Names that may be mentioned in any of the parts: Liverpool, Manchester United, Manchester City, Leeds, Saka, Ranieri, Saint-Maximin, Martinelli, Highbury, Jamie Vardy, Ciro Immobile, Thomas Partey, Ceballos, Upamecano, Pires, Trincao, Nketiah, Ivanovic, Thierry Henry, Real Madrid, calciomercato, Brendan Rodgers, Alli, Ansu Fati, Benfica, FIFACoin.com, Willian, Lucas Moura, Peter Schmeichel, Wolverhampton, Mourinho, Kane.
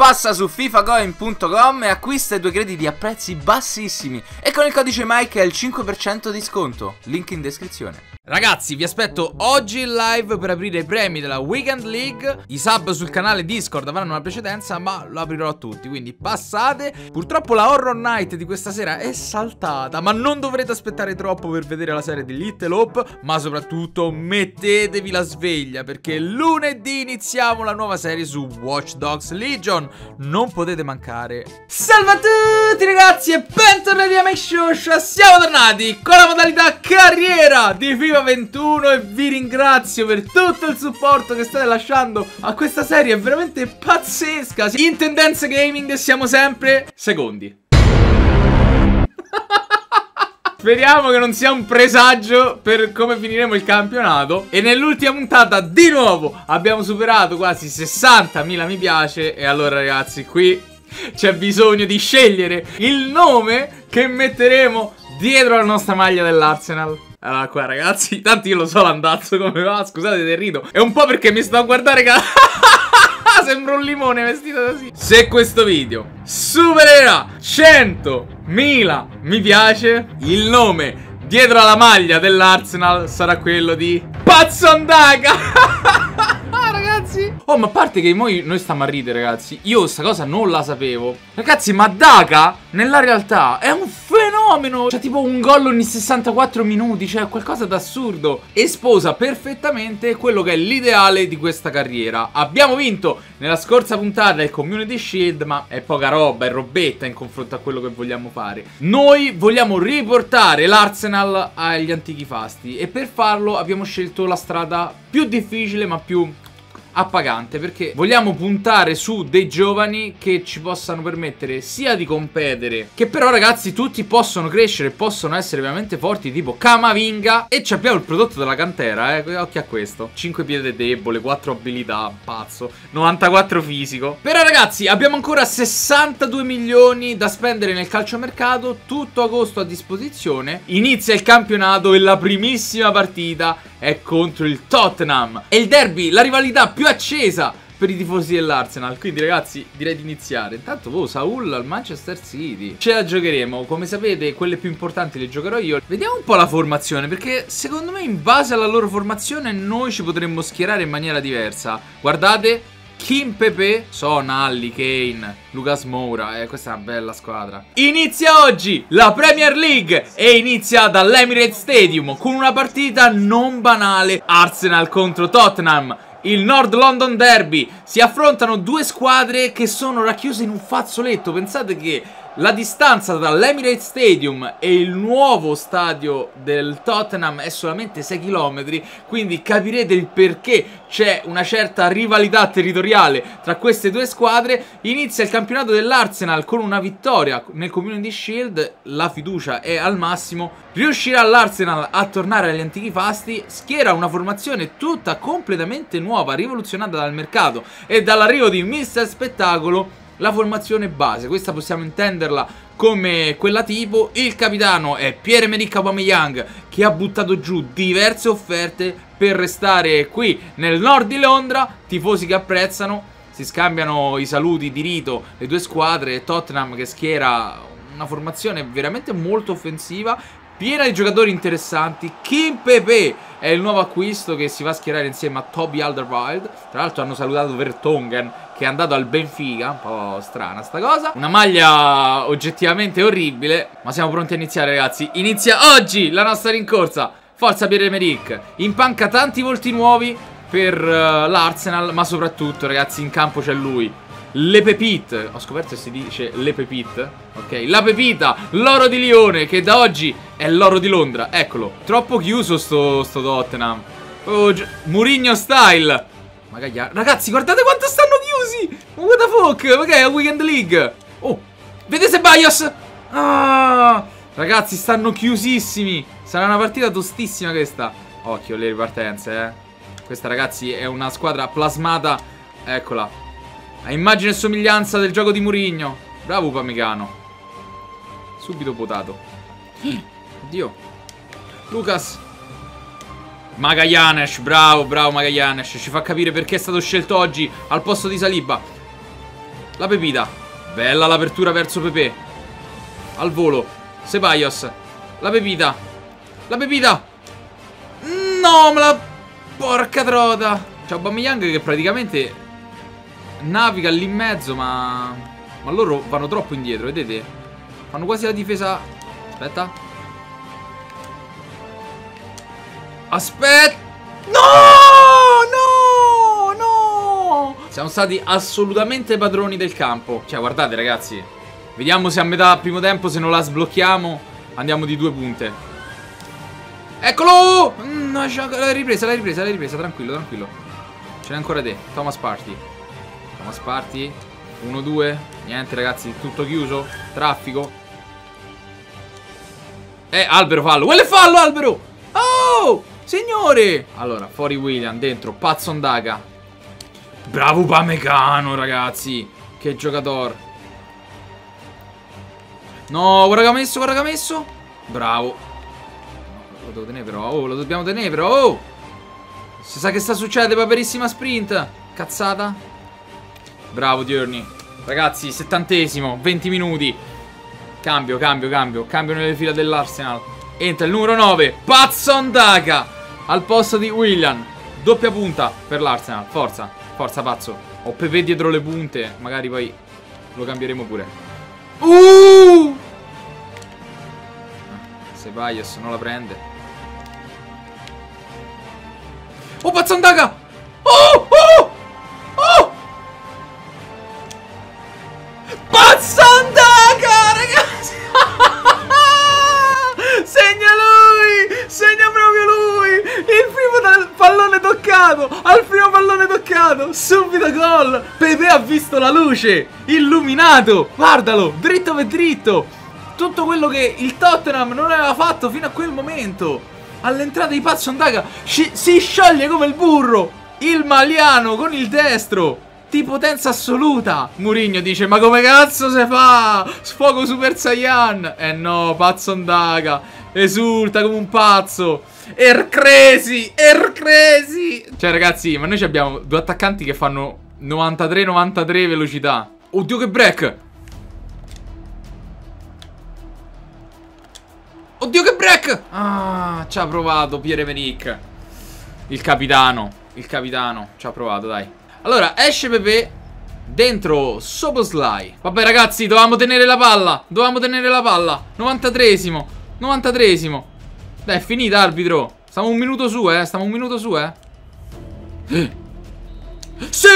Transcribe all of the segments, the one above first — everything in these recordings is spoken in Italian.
Passa su FIFACoin.com e acquista i tuoi crediti a prezzi bassissimi e con il codice Mike è il 5% di sconto, link in descrizione. Ragazzi, vi aspetto oggi in live per aprire i premi della Weekend League. I sub sul canale Discord avranno una precedenza, ma lo aprirò a tutti, quindi passate. Purtroppo la Horror Night di questa sera è saltata, ma non dovrete aspettare troppo per vedere la serie di Little Hope. Ma soprattutto mettetevi la sveglia, perché lunedì iniziamo la nuova serie su Watch Dogs Legion. Non potete mancare. Salve a tutti ragazzi e bentornati a Make Sure. Siamo tornati con la modalità carriera di FIFA 21 e vi ringrazio per tutto il supporto che state lasciando a questa serie, è veramente pazzesca. In Tendenze Gaming siamo sempre secondi. Speriamo che non sia un presagio per come finiremo il campionato. E nell'ultima puntata di nuovo abbiamo superato quasi 60.000 mi piace. E allora ragazzi, qui c'è bisogno di scegliere il nome che metteremo dietro la nostra maglia dell'Arsenal. Allora qua ragazzi, tanto io lo so l'andazzo come va, scusate del rido. È un po' perché mi sto a guardare che sembra un limone vestito così. Se questo video supererà 100.000 mi piace, il nome dietro alla maglia dell'Arsenal sarà quello di Patson Daka. Ragazzi, oh, ma a parte che noi stiamo a ridere ragazzi, io sta cosa non la sapevo. Ragazzi, ma Daka nella realtà è un fenomeno. Cioè tipo un gol ogni 64 minuti, cioè qualcosa d'assurdo. E sposa perfettamente quello che è l'ideale di questa carriera. Abbiamo vinto nella scorsa puntata il Community Shield, ma è poca roba, è robetta in confronto a quello che vogliamo fare. Noi vogliamo riportare l'Arsenal agli antichi fasti e per farlo abbiamo scelto la strada più difficile ma più appagante, perché vogliamo puntare su dei giovani che ci possano permettere sia di competere, che però ragazzi tutti possono crescere, possono essere veramente forti, tipo Camavinga. E ci abbiamo il prodotto della cantera, occhio a questo. 5 piede debole, 4 abilità, pazzo, 94 fisico. Però ragazzi abbiamo ancora 62 milioni da spendere nel calciomercato, tutto agosto a disposizione. Inizia il campionato e la primissima partita è contro il Tottenham. È il derby, la rivalità più accesa per i tifosi dell'Arsenal. Quindi ragazzi direi di iniziare. Intanto Saul al Manchester City. Ce la giocheremo. Come sapete quelle più importanti le giocherò io. Vediamo un po' la formazione, perché secondo me in base alla loro formazione noi ci potremmo schierare in maniera diversa. Guardate, Kim Pepe, Son, Alli, Kane, Lucas Moura, questa è una bella squadra. Inizia oggi la Premier League e inizia dall'Emirates Stadium con una partita non banale. Arsenal contro Tottenham, il North London Derby. Si affrontano due squadre che sono racchiuse in un fazzoletto. Pensate che la distanza tra l'Emirates Stadium e il nuovo stadio del Tottenham è solamente 6 km, quindi capirete il perché c'è una certa rivalità territoriale tra queste due squadre. Inizia il campionato dell'Arsenal con una vittoria nel Community Shield, la fiducia è al massimo. Riuscirà l'Arsenal a tornare agli antichi fasti, schiera una formazione tutta completamente nuova, rivoluzionata dal mercato e dall'arrivo di Mr. Spettacolo. La formazione base, questa possiamo intenderla come quella tipo. Il capitano è Pierre-Emerick Aubameyang, che ha buttato giù diverse offerte per restare qui nel nord di Londra. Tifosi che apprezzano, si scambiano i saluti di rito le due squadre. Tottenham che schiera una formazione veramente molto offensiva, piena di giocatori interessanti. Kim Pepe è il nuovo acquisto che si va a schierare insieme a Toby Alderweireld. Tra l'altro hanno salutato Vertonghen, che è andato al Benfica. Un po' strana sta cosa. Una maglia oggettivamente orribile, ma siamo pronti a iniziare ragazzi. Inizia oggi la nostra rincorsa. Forza Pierre-Emerick. In panca tanti volti nuovi per l'Arsenal, ma soprattutto ragazzi in campo c'è lui, Le Pepite. Ho scoperto che si dice Le Pepite. Ok, la Pepita, l'oro di Lione, che da oggi è l'oro di Londra. Eccolo. Troppo chiuso sto Tottenham. Oh, Mourinho style. Magalhães. Ragazzi, guardate quanto stanno chiusi. What the fuck? Ok, è la Weekend League. Oh, vedete Ceballos. Ah, ragazzi, stanno chiusissimi. Sarà una partita tostissima questa. Occhio le ripartenze, Questa ragazzi è una squadra plasmata. Eccola, a immagine e somiglianza del gioco di Mourinho. Bravo Upamecano. Subito potato. Oddio. Lucas Magalhães. Bravo Magalhães. Ci fa capire perché è stato scelto oggi al posto di Saliba. la Pepita, bella l'apertura verso Pepe, al volo, Ceballos, la Pepita, no, me la... porca trota, c'è Aubameyang che praticamente naviga lì in mezzo, ma loro vanno troppo indietro, vedete, fanno quasi la difesa, aspetta, no, no, no, siamo stati assolutamente padroni del campo, cioè guardate ragazzi, vediamo se a metà primo tempo se non la sblocchiamo andiamo di 2 punte, eccolo, no, la ripresa, tranquillo, ce n'è ancora te, Thomas Partey, 1-2, niente ragazzi, tutto chiuso, traffico, albero fallo, quello è fallo albero, oh, signore, allora, fuori Willian, dentro, Patson Daka, bravo Upamecano ragazzi, che giocatore, no, guarda che ha messo, bravo, lo devo tenere però, oh, lo dobbiamo tenere però, oh, si sa che sta succedendo, paperissima sprint, cazzata, bravo Tierney. Ragazzi, 70esimo, 20 minuti. Cambio nelle fila dell'Arsenal. Entra il numero 9, Patson Daka, al posto di Willian. Doppia punta per l'Arsenal. Forza, forza Pazzo. Ho Pepe dietro le punte, magari poi lo cambieremo pure. Ceballos non la prende. Oh, Patson Daka! Patson Daka, ragazzi! Segna lui! Segna proprio lui! Al primo pallone toccato! Subito gol! Pepe ha visto la luce! Illuminato! Guardalo! Dritto per dritto! Tutto quello che il Tottenham non aveva fatto fino a quel momento! All'entrata di Patson Daka si scioglie come il burro! Il maliano con il destro! Di potenza assoluta. Mourinho dice: ma come cazzo se fa? Sfogo Super Saiyan. Eh no, Patson Daka esulta come un pazzo. Ercresi. Cioè ragazzi, ma noi abbiamo 2 attaccanti che fanno 93-93 velocità. Oddio che break. Ah, ci ha provato Pierre-Emerick. Il capitano ci ha provato, dai. Allora, esce Pepe, dentro Szoboszlai. Vabbè ragazzi, dovevamo tenere la palla. 93esimo. Dai, è finita, arbitro. Stiamo un minuto su, eh. Sì!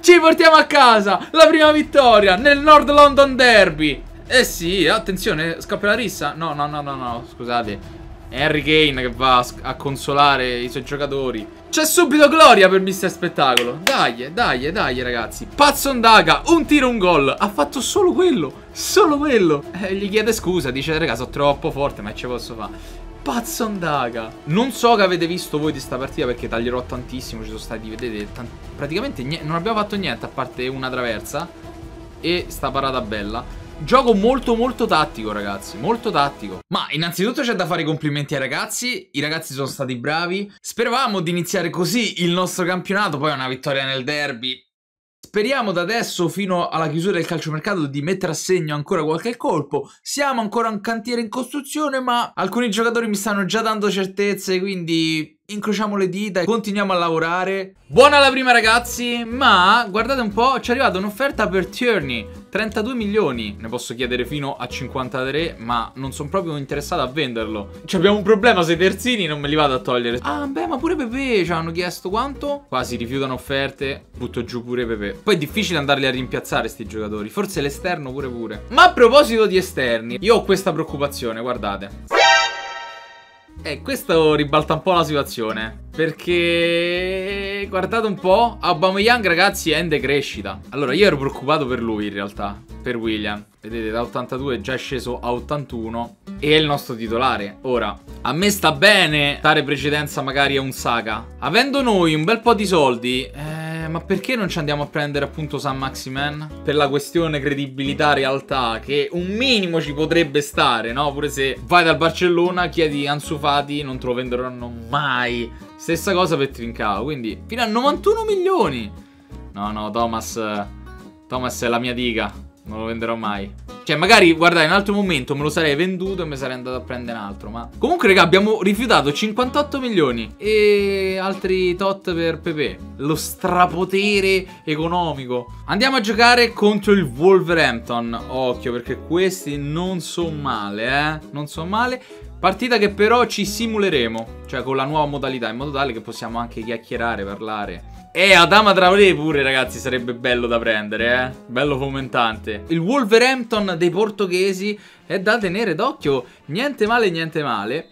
Ci portiamo a casa la prima vittoria nel North London Derby. Eh sì, attenzione, scoppia la rissa. No, scusate. Harry Kane che va a consolare i suoi giocatori. C'è subito gloria per mister spettacolo. Dai ragazzi. Patson Daka, un tiro, un gol. Ha fatto solo quello. Gli chiede scusa, dice raga sono troppo forte, ma ce posso fare. Patson Daka. Non so che avete visto voi di sta partita, perché taglierò tantissimo. Ci sono stati, vedete, praticamente non abbiamo fatto niente a parte una traversa e sta parata bella. Gioco molto tattico ragazzi, ma innanzitutto c'è da fare i complimenti ai ragazzi. I ragazzi sono stati bravi. Speravamo di iniziare così il nostro campionato, poi una vittoria nel derby. Speriamo da adesso fino alla chiusura del calciomercato di mettere a segno ancora qualche colpo. Siamo ancora un cantiere in costruzione, ma alcuni giocatori mi stanno già dando certezze, quindi incrociamo le dita e continuiamo a lavorare. Buona la prima ragazzi, ma guardate un po', ci è arrivata un'offerta per Tierney, 32 milioni, ne posso chiedere fino a 53, ma non sono proprio interessato a venderlo. Cioè abbiamo un problema, se i terzini non me li vado a togliere. Ah beh, ma pure Pepe ci hanno chiesto quanto? Quasi rifiutano offerte, butto giù pure Pepe. Poi è difficile andarli a rimpiazzare sti giocatori, forse l'esterno pure. Ma a proposito di esterni, io ho questa preoccupazione, guardate. Questo ribalta un po' la situazione, perché guardate un po', Aubameyang ragazzi è in decrescita. Allora io ero preoccupato per lui in realtà, per Willian. Vedete, da 82 è già sceso a 81 e è il nostro titolare. Ora, a me sta bene dare precedenza magari a un Saka. Avendo noi un bel po' di soldi, ma perché non ci andiamo a prendere appunto Saint-Maximin? Per la questione credibilità, realtà, che un minimo ci potrebbe stare, no? Pure se vai dal Barcellona, chiedi Ansu Fati, non te lo venderanno mai. Stessa cosa per Trincao, quindi fino a 91 milioni. No, Thomas... Thomas è la mia diga, non lo venderò mai. Cioè magari, guardate, in un altro momento me lo sarei venduto e me sarei andato a prendere un altro, ma... Comunque, raga, abbiamo rifiutato 58 milioni e altri tot per Pepe. Lo strapotere economico. Andiamo a giocare contro il Wolverhampton. Occhio, perché questi non so male, non so male. Partita che però ci simuleremo, cioè con la nuova modalità, in modo tale che possiamo anche chiacchierare, parlare. Adama Traoré pure, ragazzi, sarebbe bello da prendere, bello fomentante. Il Wolverhampton dei portoghesi è da tenere d'occhio, niente male, niente male.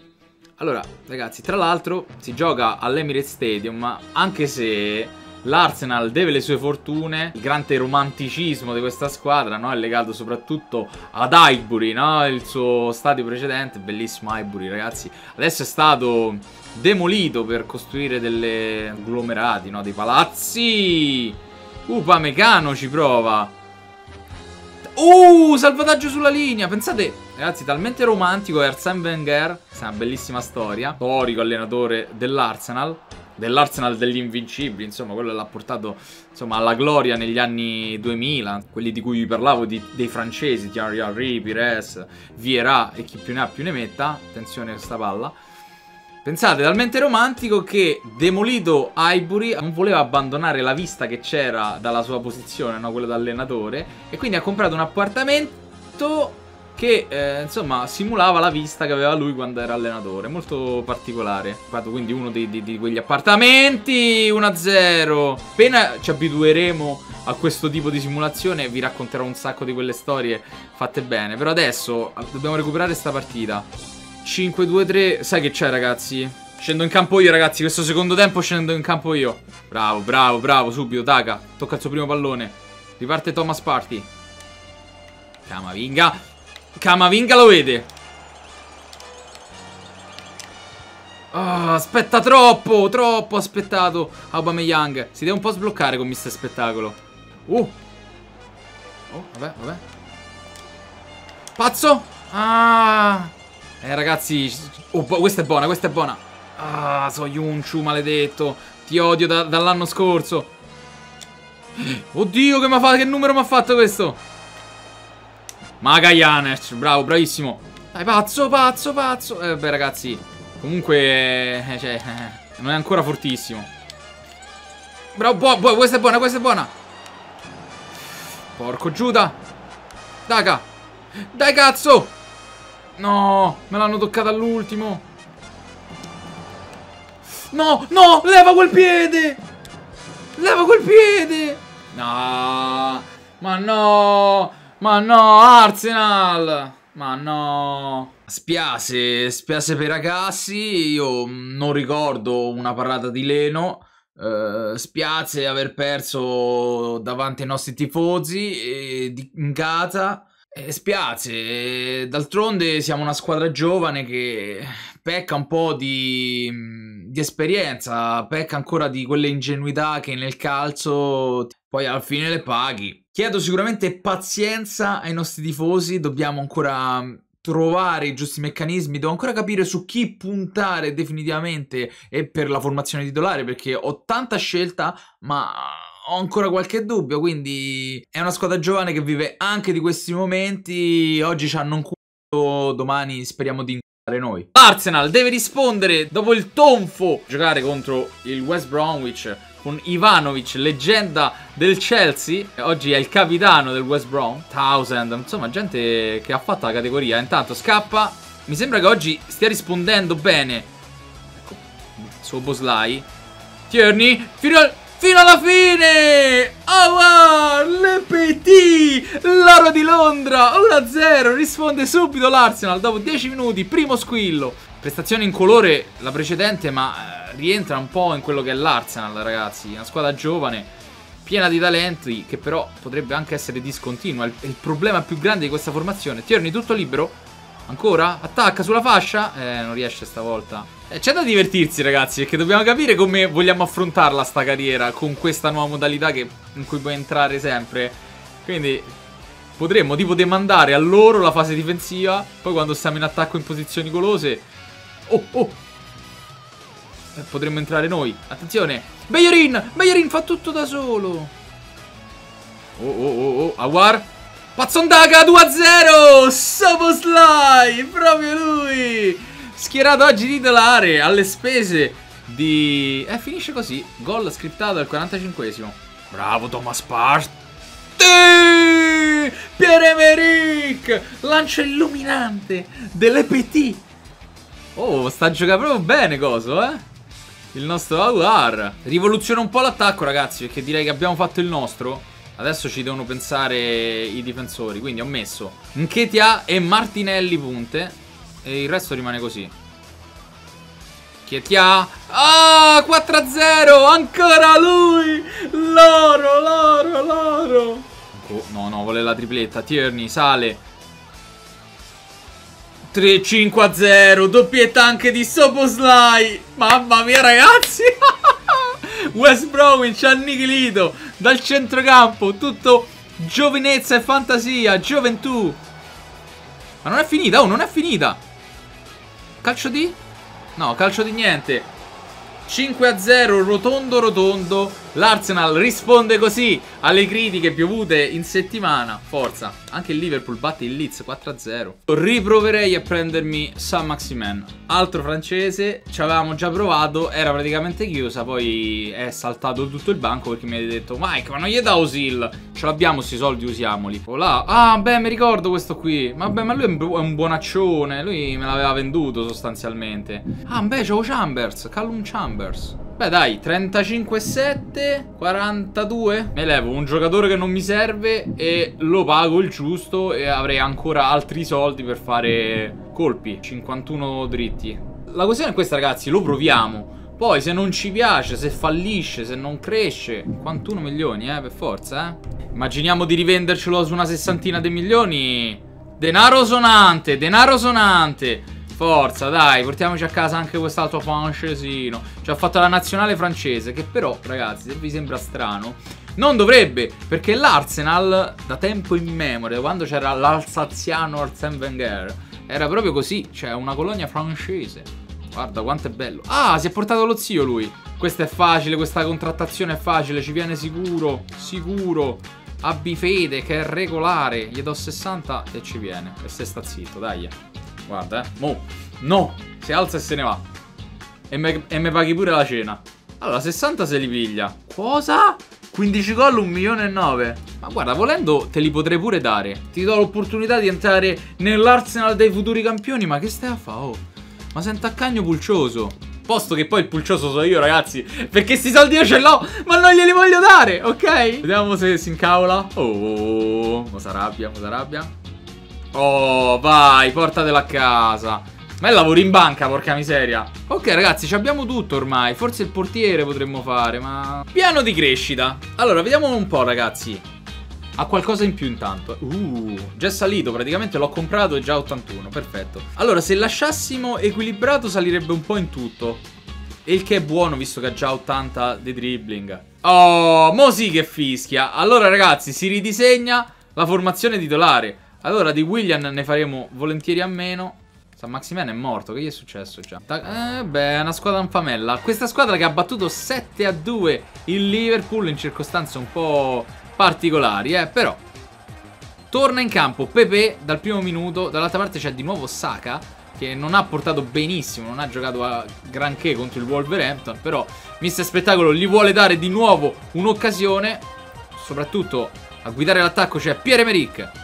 Allora, ragazzi, tra l'altro si gioca all'Emirates Stadium, ma anche se l'Arsenal deve le sue fortune, il grande romanticismo di questa squadra, no, è legato soprattutto ad Highbury, no, il suo stadio precedente. Bellissimo Highbury, ragazzi. Adesso è stato demolito per costruire delle agglomerati, no, dei palazzi. Upamecano ci prova. Salvataggio sulla linea. Pensate, ragazzi, talmente romantico è Arsène Wenger. Questa è una bellissima storia. Storico allenatore dell'Arsenal, degli invincibili, insomma, quello l'ha portato, insomma, alla gloria negli anni 2000, quelli di cui vi parlavo, dei francesi, Thierry Henry, Pires, Vieira e chi più ne ha più ne metta. Attenzione a questa palla. Pensate, talmente romantico che, demolito Highbury, non voleva abbandonare la vista che c'era dalla sua posizione, no, quella da allenatore, e quindi ha comprato un appartamento che insomma simulava la vista che aveva lui quando era allenatore. Molto particolare. Quindi uno di quegli appartamenti. 1-0. Appena ci abitueremo a questo tipo di simulazione vi racconterò un sacco di quelle storie fatte bene. Però adesso dobbiamo recuperare sta partita. 5-2-3. Sai che c'è, ragazzi? Scendo in campo io, ragazzi. Questo secondo tempo scendo in campo io. Bravo, bravo, bravo. Subito Daka. Tocca il suo primo pallone. Riparte Thomas Partey. Camavinga. Camavinga lo vede. Aspetta troppo, troppo aspettato. Aubameyang si deve un po' sbloccare con mister spettacolo. Vabbè, vabbè. Pazzo. Ragazzi, questa è buona, questa è buona. So Yunchu, maledetto. Ti odio dall'anno scorso. Oddio, che numero mi ha fatto questo? Magalhães, bravo, bravissimo. Dai, pazzo, pazzo, pazzo. Beh, ragazzi, comunque cioè, non è ancora fortissimo. Bravo, questa è buona, questa è buona. Porco Giuda. Daka. Dai, cazzo. No, me l'hanno toccata all'ultimo. No, no, leva quel piede. Leva quel piede. No, ma no. Ma no, Arsenal! Ma no... Spiace, spiace per i ragazzi, io non ricordo una parata di Leno, spiace aver perso davanti ai nostri tifosi, di Nketiah, spiace, d'altronde siamo una squadra giovane che pecca un po' di esperienza, pecca ancora di quelle ingenuità che nel calcio poi alla fine le paghi. Chiedo sicuramente pazienza ai nostri tifosi, dobbiamo ancora trovare i giusti meccanismi, devo ancora capire su chi puntare definitivamente e per la formazione titolare, perché ho tanta scelta ma ho ancora qualche dubbio, quindi è una squadra giovane che vive anche di questi momenti, oggi ci hanno un culo, domani speriamo di incontrare noi. Arsenal deve rispondere dopo il tonfo, giocare contro il West Bromwich con Ivanovic, leggenda del Chelsea. Oggi è il capitano del West Brom. Thousand, insomma, gente che ha fatto la categoria. Intanto scappa. Mi sembra che oggi stia rispondendo bene. Ecco, Szoboszlai. Tierney, fino alla fine! Oh, wow! Le Petit! L'oro di Londra! 1-0, risponde subito l'Arsenal dopo 10 minuti, primo squillo. Prestazione in colore la precedente, ma... rientra un po' in quello che è l'Arsenal, ragazzi. Una squadra giovane, piena di talenti, che però potrebbe anche essere discontinua. È il problema più grande di questa formazione. Tierney tutto libero. Ancora? Attacca sulla fascia. Non riesce stavolta. C'è da divertirsi, ragazzi, perché dobbiamo capire come vogliamo affrontarla sta carriera con questa nuova modalità in cui puoi entrare sempre. Quindi potremmo tipo demandare a loro la fase difensiva, poi quando stiamo in attacco in posizioni golose potremmo entrare noi. Attenzione, Bellerin fa tutto da solo. Oh, Aguar. Patson Daka 2-0. Szoboszlai, proprio lui, schierato oggi titolare alle spese di... finisce così. Gol scriptato al 45esimo. Bravo Thomas Partey. Pierre-Emerick, lancio illuminante delle PT. Oh, sta giocando proprio bene coso, il nostro Aguar. Rivoluziona un po' l'attacco, ragazzi, perché direi che abbiamo fatto il nostro. Adesso ci devono pensare i difensori, quindi ho messo Nketiah e Martinelli punte e il resto rimane così. Nketiah. Ah, 4-0, ancora lui. L'oro. Oh, no, vuole la tripletta. Tierney sale. 3-5-0, doppietta anche di Szoboszlai. Mamma mia, ragazzi. West Bromwich annichilito dal centrocampo, tutto giovinezza e fantasia, gioventù. Ma non è finita, non è finita. Calcio di? No, calcio di niente. 5-0, rotondo. L'Arsenal risponde così alle critiche piovute in settimana. Forza, anche il Liverpool batte il Leeds 4-0. Riproverei a prendermi Saint-Maximin, altro francese. Ci avevamo già provato, era praticamente chiusa, poi è saltato tutto il banco perché mi avete detto Mike, ma non gli dà Osil, ce l'abbiamo sti soldi, usiamoli. Olà. Ah beh, mi ricordo questo qui. Vabbè, ma lui è un buonaccione, lui me l'aveva venduto sostanzialmente. Ah beh, c'ho Chambers, Callum Chambers. Beh dai, 35,7, 42. Me levo un giocatore che non mi serve e lo pago il giusto e avrei ancora altri soldi per fare colpi. 51 dritti. La questione è questa, ragazzi, lo proviamo. Poi se non ci piace, se fallisce, se non cresce, 51 milioni, per forza, Immaginiamo di rivendercelo su una sessantina di milioni. Denaro sonante. Forza, dai, portiamoci a casa anche quest'altro francesino. Ci ha fatto la nazionale francese, che però, ragazzi, se vi sembra strano, non dovrebbe, perché l'Arsenal, da tempo immemore, quando c'era l'alsaziano Arsène Wenger, era proprio così, cioè una colonia francese. Guarda quanto è bello. Ah, si è portato lo zio lui. Questa è facile, questa contrattazione è facile, ci viene sicuro. Abbi fede che è regolare, gli do 60 e ci viene. E se sta zitto, dai. Guarda, mo, no, si alza e se ne va. E me paghi pure la cena. Allora, 60 se li piglia. Cosa? 15 gol, 1.9 milioni. Ma guarda, volendo te li potrei pure dare. Ti do l'opportunità di entrare nell'Arsenal dei futuri campioni. Ma che stai a fa', oh? Ma senta a cagno pulcioso. Posto che poi il pulcioso sono io, ragazzi, perché sti soldi io ce l'ho, ma non glieli voglio dare, ok? Vediamo se si incavola. Oh, mo s'arrabbia. Oh, vai, portatela a casa. Ma io lavoro in banca, porca miseria. Ok, ragazzi, ci abbiamo tutto ormai. Forse il portiere potremmo fare, ma... Piano di crescita. Allora, vediamo un po', ragazzi. Ha qualcosa in più intanto. Già è salito, praticamente l'ho comprato e già 81, perfetto. Allora, se lasciassimo equilibrato salirebbe un po' in tutto. E il che è buono, visto che ha già 80 di dribbling. Oh, mo sì che fischia. Allora, ragazzi, si ridisegna la formazione titolare. Allora di Willian ne faremo volentieri a meno. Saint-Maximin è morto, che gli è successo già? Beh, è una squadra infamella. Questa squadra che ha battuto 7-2 il Liverpool in circostanze un po' particolari, però. Torna in campo Pepe dal primo minuto, dall'altra parte c'è di nuovo Saka, che non ha portato benissimo, non ha giocato a granché contro il Wolverhampton, però Mister Spettacolo gli vuole dare di nuovo un'occasione. Soprattutto a guidare l'attacco c'è Pierre-Emerick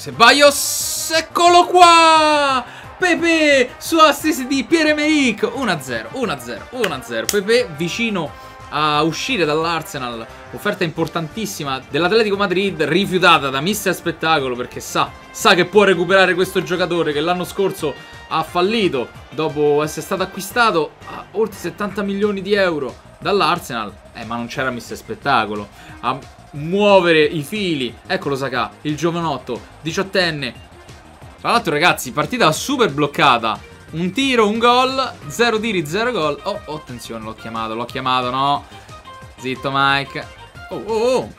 Ceballos, eccolo qua! Pepe su assist di Pierre-Emerick. 1-0. Pepe vicino a uscire dall'Arsenal. Offerta importantissima dell'Atletico Madrid, rifiutata da Mister Spettacolo, perché sa che può recuperare questo giocatore che l'anno scorso ha fallito dopo essere stato acquistato a oltre 70 milioni di euro dall'Arsenal. Ma non c'era Mister Spettacolo a muovere i fili. Eccolo Saka, il giovanotto, 18enne. Tra l'altro, ragazzi, partita super bloccata. Un tiro, un gol, 0 tiri, 0 gol. Oh, attenzione, l'ho chiamato, no? Zitto Mike. Oh.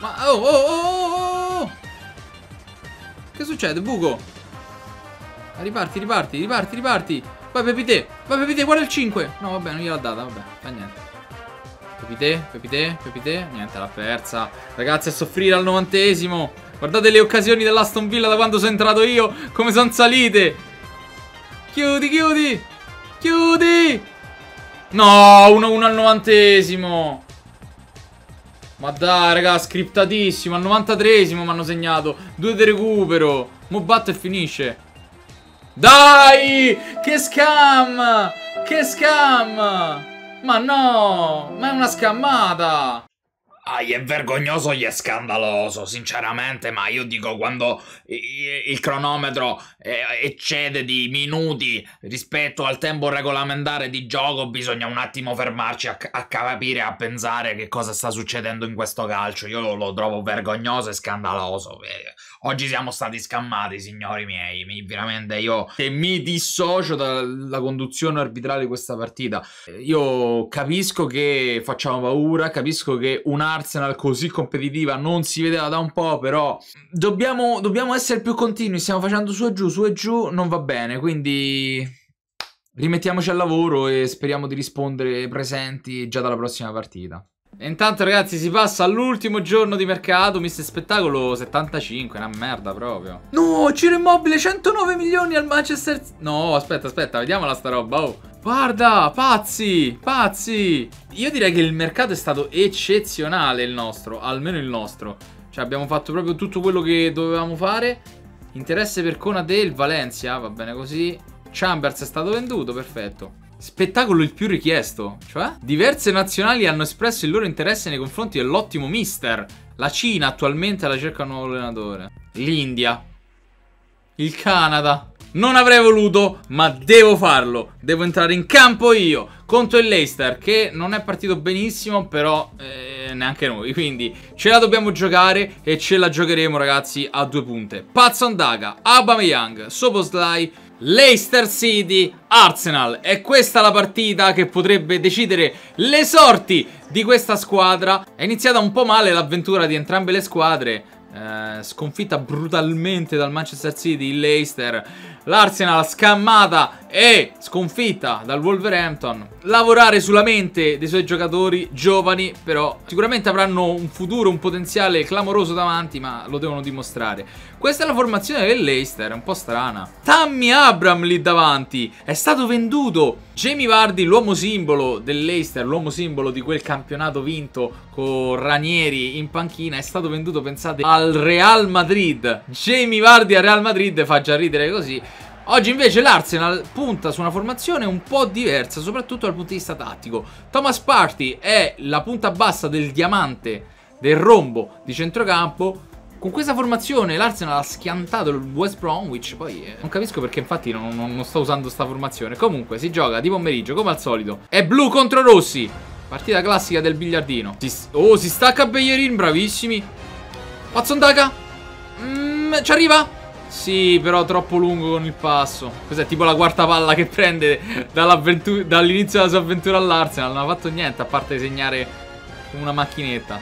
Che succede, buco? Riparti. Vai Pepite, guarda il 5. No, vabbè, non gliel'ha data, vabbè, fa niente. Pepe, niente, l'ha persa. Ragazzi, a soffrire al 90°. Guardate le occasioni dell'Aston Villa da quando sono entrato io, come sono salite. Chiudi. No, 1-1 al 90°. Ma dai, raga, scriptatissimo. Al 93°, mi hanno segnato. 2 di recupero. Mo batto e finisce. Dai! Che scam! Che scam! Ma no! Ma è una scammata! Ai, è vergognoso e è scandaloso, sinceramente, ma io dico, quando il cronometro eccede di minuti rispetto al tempo regolamentare di gioco, bisogna un attimo fermarci a capire, a pensare che cosa sta succedendo in questo calcio. Io lo trovo vergognoso e scandaloso. Oggi siamo stati scammati, signori miei. Veramente io mi dissocio dalla conduzione arbitrale di questa partita. Io capisco che facciamo paura, capisco che un Arsenal così competitiva non si vedeva da un po', però dobbiamo essere più continui. Stiamo facendo su e giù, non va bene, quindi rimettiamoci al lavoro e speriamo di rispondere presenti già dalla prossima partita. E intanto, ragazzi, si passa all'ultimo giorno di mercato. Mister Spettacolo 75, una merda proprio. No, Ciro Immobile 109 milioni al Manchester. No, aspetta, vediamola sta roba, oh. Guarda, pazzi. Io direi che il mercato è stato eccezionale, il nostro, almeno il nostro. Cioè, abbiamo fatto proprio tutto quello che dovevamo fare. Interesse per Konaté, il Valencia, va bene così. Chambers è stato venduto, perfetto. Spettacolo il più richiesto, cioè diverse nazionali hanno espresso il loro interesse nei confronti dell'ottimo mister. La Cina attualmente alla cerca di un nuovo allenatore. L'India, il Canada. Non avrei voluto, ma devo farlo. Devo entrare in campo io contro il Leicester, che non è partito benissimo, però neanche noi. Quindi ce la dobbiamo giocare e ce la giocheremo, ragazzi, a 2 punte. Patson Daka, Aubameyang, Szoboszlai, Leicester City, Arsenal. È questa la partita che potrebbe decidere le sorti di questa squadra. È iniziata un po' male l'avventura di entrambe le squadre, sconfitta brutalmente dal Manchester City, il Leicester. L'Arsenal scammata e sconfitta dal Wolverhampton. Lavorare sulla mente dei suoi giocatori giovani, però sicuramente avranno un futuro, un potenziale clamoroso davanti, ma lo devono dimostrare. Questa è la formazione del Leicester, è un po' strana. Tammy Abraham lì davanti, è stato venduto. Jamie Vardy, l'uomo simbolo del Leicester, l'uomo simbolo di quel campionato vinto con Ranieri in panchina, è stato venduto, pensate, al Real Madrid. Jamie Vardy al Real Madrid fa già ridere così. Oggi invece l'Arsenal punta su una formazione un po' diversa, soprattutto dal punto di vista tattico. Thomas Partey è la punta bassa del diamante, del rombo di centrocampo. Con questa formazione l'Arsenal ha schiantato il West Bromwich. Poi non capisco perché, infatti non sto usando sta formazione. Comunque si gioca di pomeriggio come al solito. È blu contro rossi, partita classica del biliardino. Oh, si stacca Bellerin, bravissimi. Patson Daka, ci arriva? Sì, però troppo lungo con il passo. Questa è tipo la quarta palla che prende dall'inizio della sua avventura all'Arsenal. Non ha fatto niente a parte segnare una macchinetta.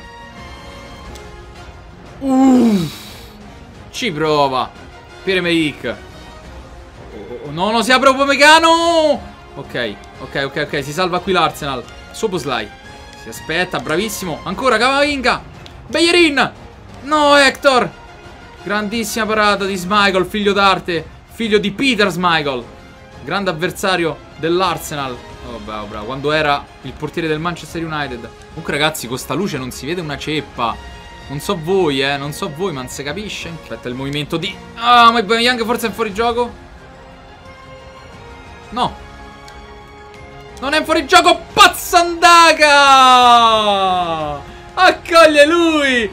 Ci prova Pierre-Emerick. No, non si apre Upamecano. Ok, si salva qui l'Arsenal. Szoboszlai si aspetta, bravissimo. Ancora Camavinga, Bellerin. No, Hector. Grandissima parata di Schmeichel, figlio d'arte, figlio di Peter Schmeichel, grande avversario dell'Arsenal. Oh, bravo, quando era il portiere del Manchester United. Comunque, ragazzi, con sta luce non si vede una ceppa. Non so voi, ma non si capisce. Aspetta il movimento di... Ah, ma Aubameyang forse è in fuorigioco? No, non è in fuorigioco. Patson Daka accoglie lui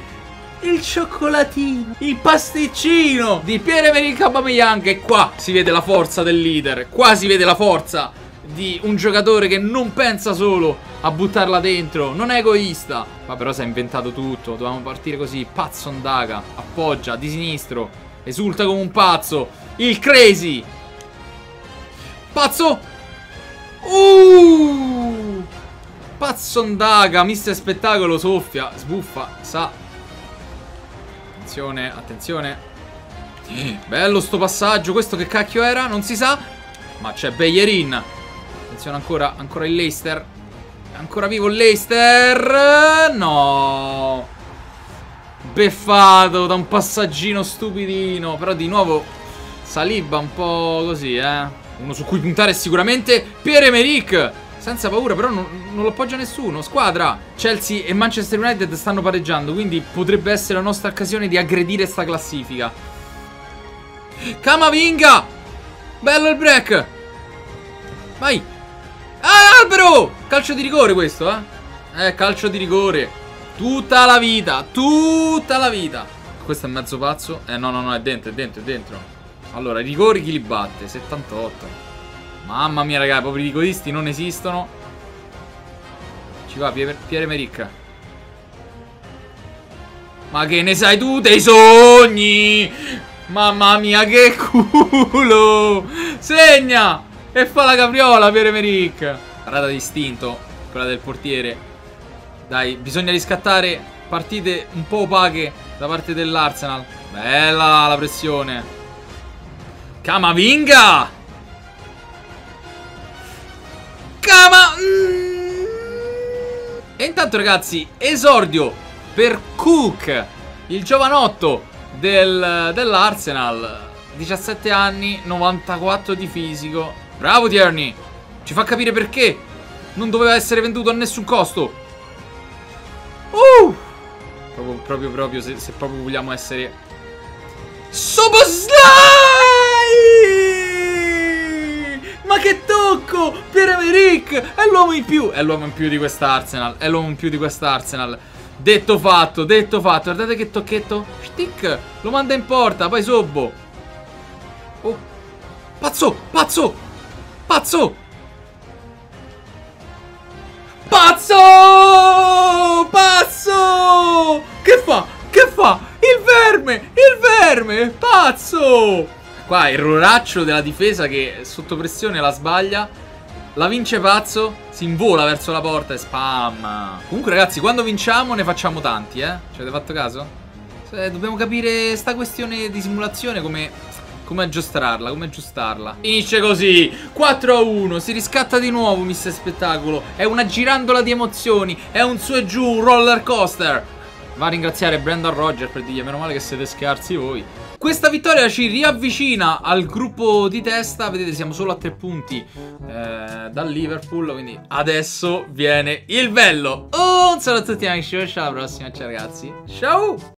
il cioccolatino, il pasticcino di Pierre-Emerick Aubameyang. E qua si vede la forza del leader, qua si vede la forza di un giocatore che non pensa solo a buttarla dentro, non è egoista. Ma però si è inventato tutto, dovevamo partire così. Patson Daka appoggia di sinistro, esulta come un pazzo, il crazy pazzo. Patson Daka, mister Spettacolo, soffia, sbuffa, sa. Attenzione. Bello sto passaggio. Questo che cacchio era? Non si sa. Ma c'è Bellerin. Attenzione ancora il Leicester. Ancora vivo Leicester. No, beffato da un passaggino stupidino. Però di nuovo Saliba un po' così, uno su cui puntare sicuramente. Pierre-Emerick senza paura, però non lo appoggia nessuno. Squadra, Chelsea e Manchester United stanno pareggiando, quindi potrebbe essere la nostra occasione di aggredire sta classifica. Camavinga, bello il break. Vai. Ah, Albero! Calcio di rigore questo, eh? Calcio di rigore. Tutta la vita, tutta la vita. Questo è mezzo pazzo. No, è dentro, è dentro, è dentro. Allora, i rigori chi li batte? 78. Mamma mia, raga, i poveri rigoristi non esistono. Ci va Pierre-Emerick. Ma che ne sai tu dei sogni? Mamma mia, che culo! Segna! E fa la capriola Pierre-Emerick. Parata di istinto, quella del portiere. Dai, bisogna riscattare partite un po' opache da parte dell'Arsenal. Bella la pressione. Camavinga! E intanto ragazzi, esordio per Cook, il giovanotto dell'Arsenal. 17 anni, 94 di fisico. Bravo Tierney, ci fa capire perché non doveva essere venduto a nessun costo. Proprio se proprio vogliamo essere Szoboszlai! Ma che tocco! Pierre-Emerick è l'uomo in più, è l'uomo in più di quest'Arsenal, è l'uomo in più di quest'Arsenal. Detto fatto, detto fatto. Guardate che tocchetto. Stick, lo manda in porta, poi Sobbo. Oh, pazzo, pazzo, pazzo! Pazzo! Pazzo! Che fa? Che fa? Il verme! Il verme! Pazzo! Qua erroraccio della difesa che sotto pressione la sbaglia. La vince Pazzo. Si invola verso la porta e spam. Comunque ragazzi, quando vinciamo ne facciamo tanti, eh? Ci avete fatto caso? Cioè, dobbiamo capire sta questione di simulazione come... come aggiustarla, come aggiustarla. Finisce così, 4-1. Si riscatta di nuovo Mister Spettacolo. È una girandola di emozioni, è un su e giù, un roller coaster. Va a ringraziare Brendan Rodgers per dirgli: meno male che siete scarsi voi. Questa vittoria ci riavvicina al gruppo di testa. Vedete, siamo solo a 3 punti dal Liverpool. Quindi adesso viene il bello. Un saluto a tutti amici, ciao alla prossima, ciao ragazzi. Ciao.